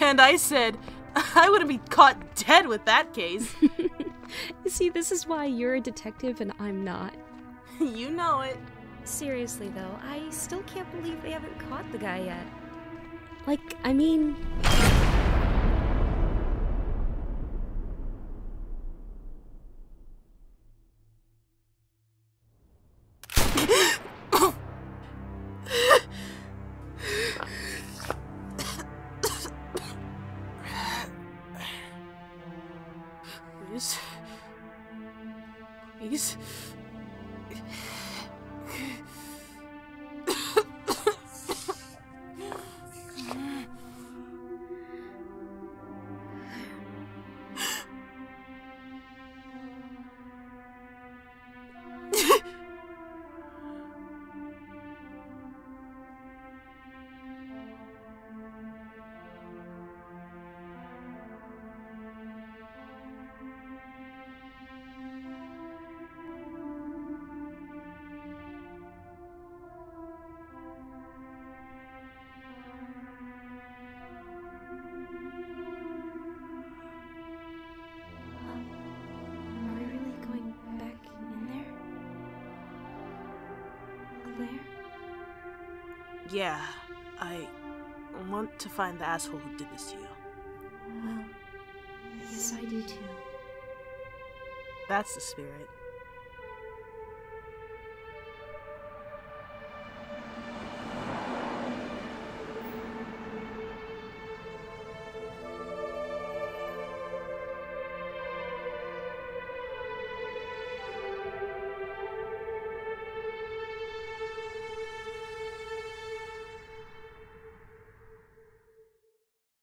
And I said, I wouldn't be caught dead with that case. You see, this is why you're a detective and I'm not. You know it. Seriously, though, I still can't believe they haven't caught the guy yet. Like, I mean... Please. Yeah, I want to find the asshole who did this to you. Well, I guess I do too. That's the spirit.